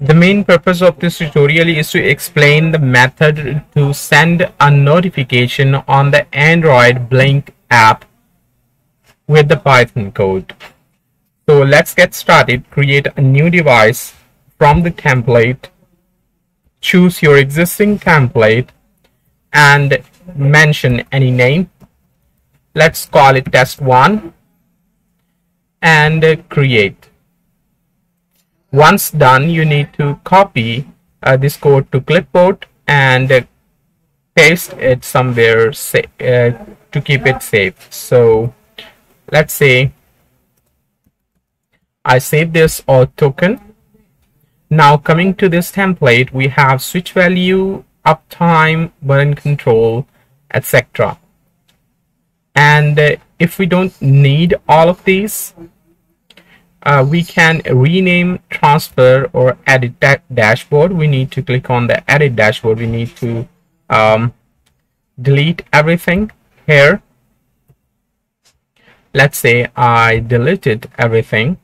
The main purpose of this tutorial is to explain the method to send a notification on the Android Blynk app with the Python code. So let's get started. Create a new device from the template. Choose your existing template and mention any name. Let's call it test 1 and create. Once done, you need to copy this code to clipboard and paste it somewhere to keep it safe. So let's say I save this or token. Now coming to this template, we have switch value, uptime, button control, etc. And if we don't need all of these, we can rename, transfer, or edit that dashboard. We need to click on the edit dashboard. We need to delete everything here. Let's say I deleted everything.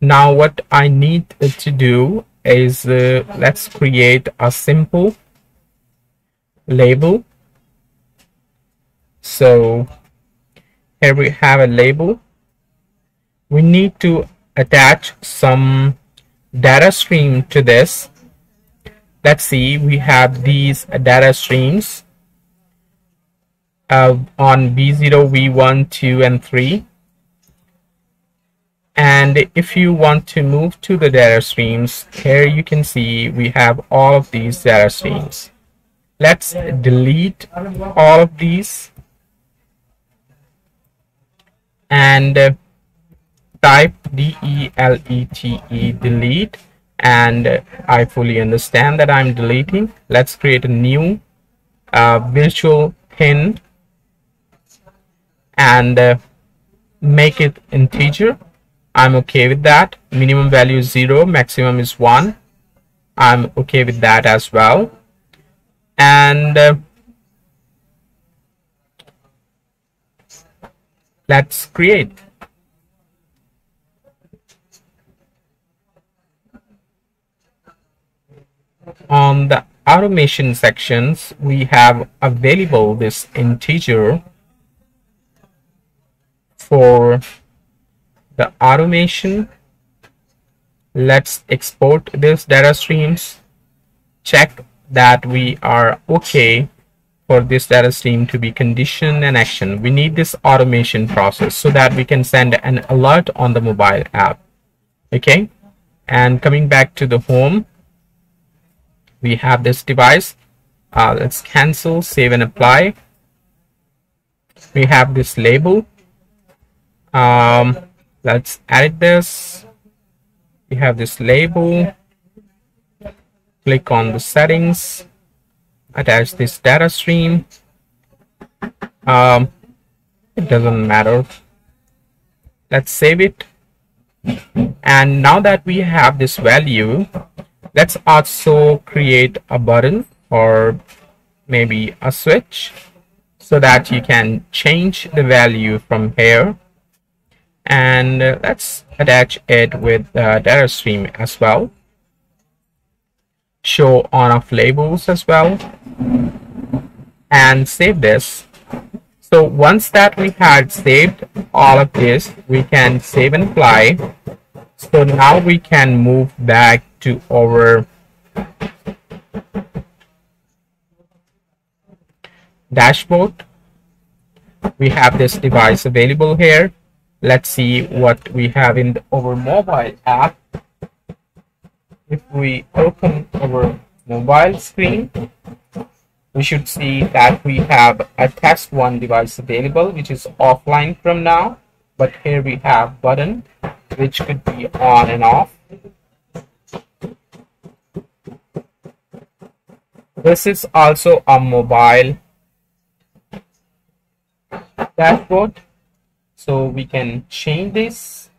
Now what I need to do is let's create a simple label. So here we have a label. We need to attach some data stream to this. Let's see, we have these data streams on V0, V1, 2, and 3. And if you want to move to the data streams, here you can see we have all of these data streams. Let's delete all of these and type DELETE, delete, and I fully understand that I'm deleting. Let's create a new virtual pin and make it integer. I'm okay with that. Minimum value is 0, maximum is 1. I'm okay with that as well. And let's create. On the automation sections, we have available this integer for the automation. Let's export this data streams. Check that we are okay for this data stream to be condition and action. We need this automation process so that we can send an alert on the mobile app. Okay, and coming back to the home, we have this device. Let's cancel, save and apply. We have this label. Let's edit this. We have this label. Click on the settings. Attach this data stream. It doesn't matter. Let's save it. And now that we have this value, let's also create a button or maybe a switch so that you can change the value from here. And let's attach it with the data stream as well. Show on off labels as well. And save this. So once that we had saved all of this, we can save and apply. So now we can move back to our dashboard. We have this device available here. Let's see what we have in our mobile app. If we open our mobile screen, we should see that we have a test 1 device available, which is offline from now. But here we have button, which could be on and off. This is also a mobile dashboard. So we can change this.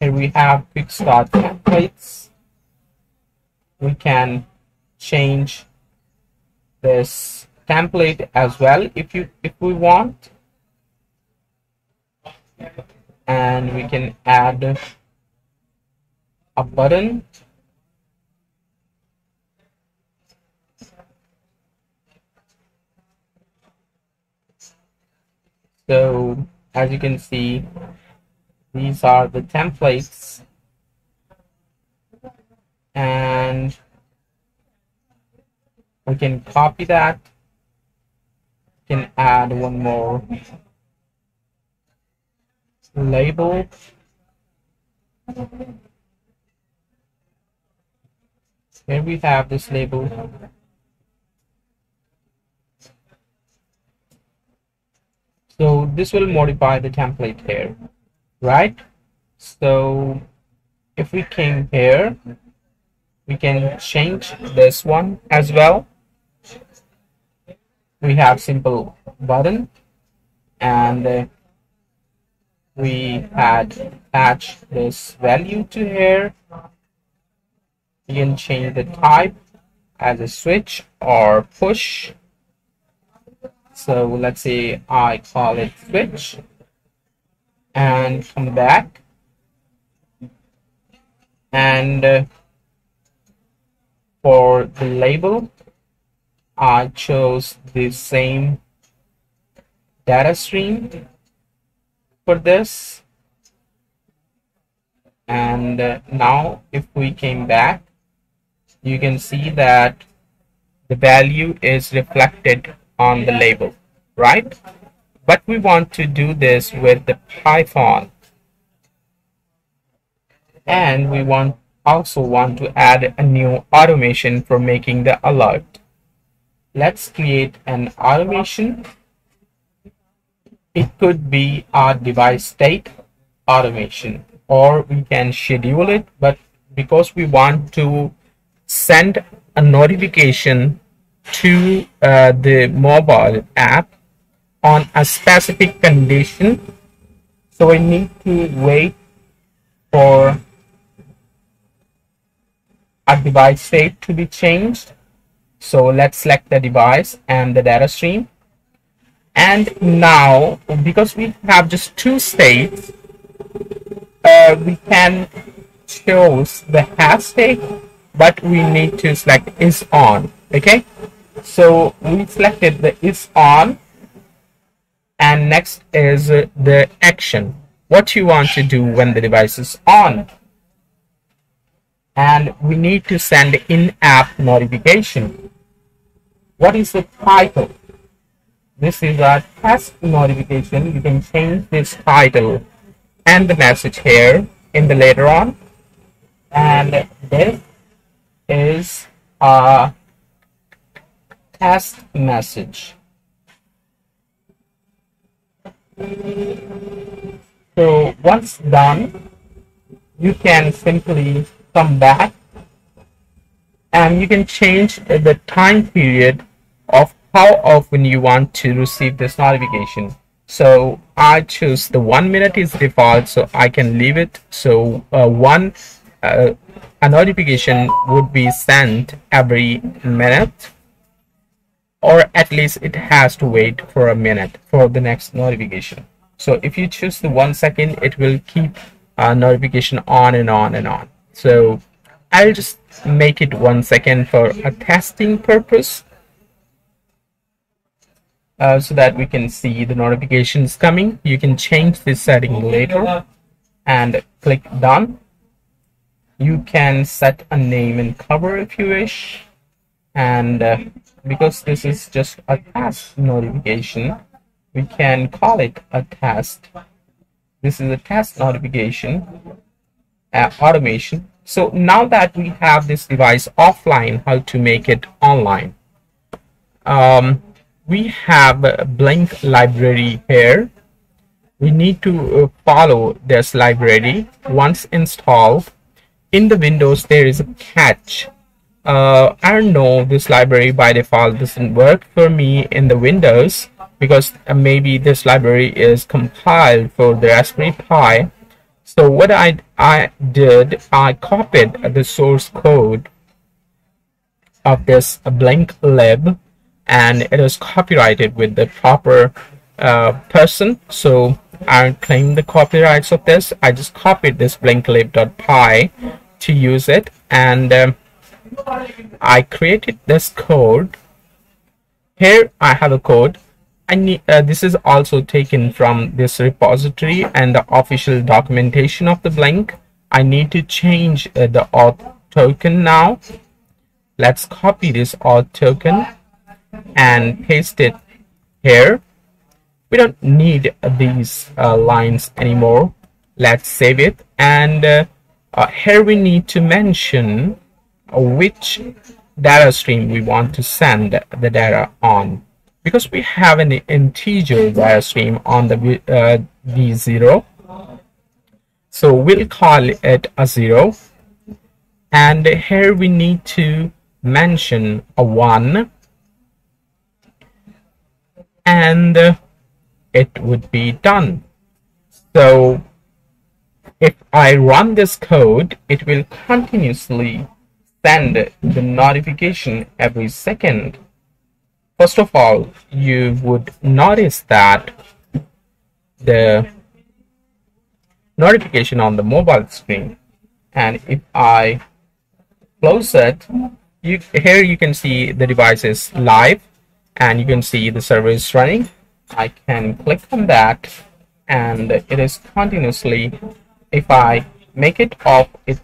Here we have quick start templates. We can change this template as well if we want. And we can add a button, so as you can see, these are the templates, and we can copy that, we can add one more label, here we have this label, so this will modify the template here, right? So if we came here, we can change this one as well. We have simple button, and we had attach this value to here. You can change the type as a switch or push. So let's say I call it switch, and come back, and for the label I chose the same data stream for this, and now if we came back, you can see that the value is reflected on the label, right? But we want to do this with the Python, and we also want to add a new automation for making the alert. Let's create an automation. It could be our device state automation, or we can schedule it, but because we want to send a notification to the mobile app on a specific condition, so we need to wait for a device state to be changed. So let's select the device and the data stream, and now because we have just two states, we can choose the has state, but we need to select is on. Okay, so we selected the is on, and next is the action, what you want to do when the device is on, and we need to send in-app notification. What is the title? This is our test notification. You can change this title and the message here in the later on, and this is a test message. So once done, you can simply come back, and you can change the time period of how often you want to receive this notification. So I choose the 1 minute is default, so I can leave it. So a notification would be sent every minute, or at least it has to wait for a minute for the next notification. So if you choose the 1 second, it will keep a notification on and on and on. So I'll just make it 1 second for a testing purpose, so that we can see the notifications coming. You can change this setting later and click done. You can set a name and cover if you wish, and because this is just a test notification, we can call it a test. This is a test notification automation. So now that we have this device offline, how to make it online? We have a Blynk library here. We need to follow this library. Once installed, in the Windows there is a catch. I don't know, this library by default doesn't work for me in the Windows, because maybe this library is compiled for the Raspberry Pi. So what I did, I copied the source code of this BlynkLib, and it is copyrighted with the proper person. So I don't claim the copyrights of this. I just copied this BlynkLib.py to use it. And I created this code. Here I have a code. This is also taken from this repository and the official documentation of the Blynk. I need to change the auth token now. Let's copy this auth token and paste it here. We don't need these lines anymore. Let's save it. And here we need to mention which data stream we want to send the data on, because we have an integer data stream on the v0, so we'll call it a 0. And here we need to mention a 1, and it would be done. So if I run this code, it will continuously send the notification every second. First of all, you would notice that the notification on the mobile screen, and if I close it, here you can see the device is live and you can see the server is running. I can click on that and it is continuously. If I make it off, it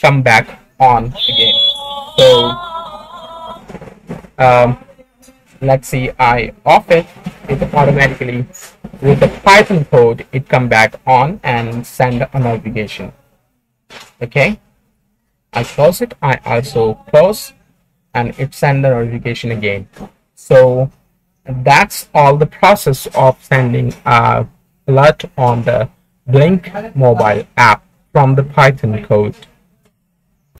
comes back on again. So let's see, I off it, it automatically with the Python code it come back on and send a notification. Okay, I close it, I also close, and it send the notification again. So that's all the process of sending a alert on the Blynk mobile app from the Python code.